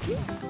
Yeah.